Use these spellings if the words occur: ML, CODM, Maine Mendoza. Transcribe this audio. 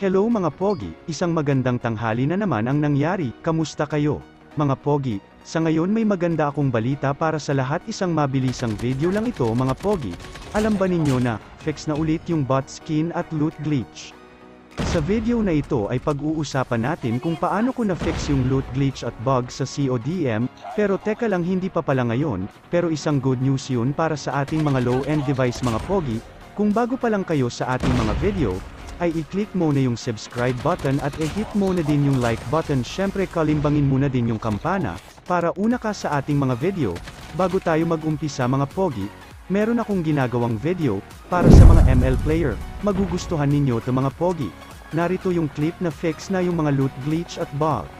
Hello mga Pogi, isang magandang tanghali na naman ang nangyari, kamusta kayo? Mga Pogi, sa ngayon may maganda akong balita para sa lahat, isang mabilisang video lang ito mga Pogi. Alam ba ninyo na, fix na ulit yung bot skin at loot glitch? Sa video na ito ay pag-uusapan natin kung paano ko na-fix yung loot glitch at bug sa CODM, pero teka lang, hindi pa pala ngayon, pero isang good news yun para sa ating mga low-end device mga Pogi. Kung bago pa lang kayo sa ating mga video, ay i-click mo na yung subscribe button at i-hit mo na din yung like button, syempre kalimbangin mo na din yung kampana, para una ka sa ating mga video. Bago tayo mag-umpisa mga Pogi, meron akong ginagawang video, para sa mga ML player, magugustuhan ninyo to mga Pogi. Narito yung clip na fix na yung mga loot glitch at bug.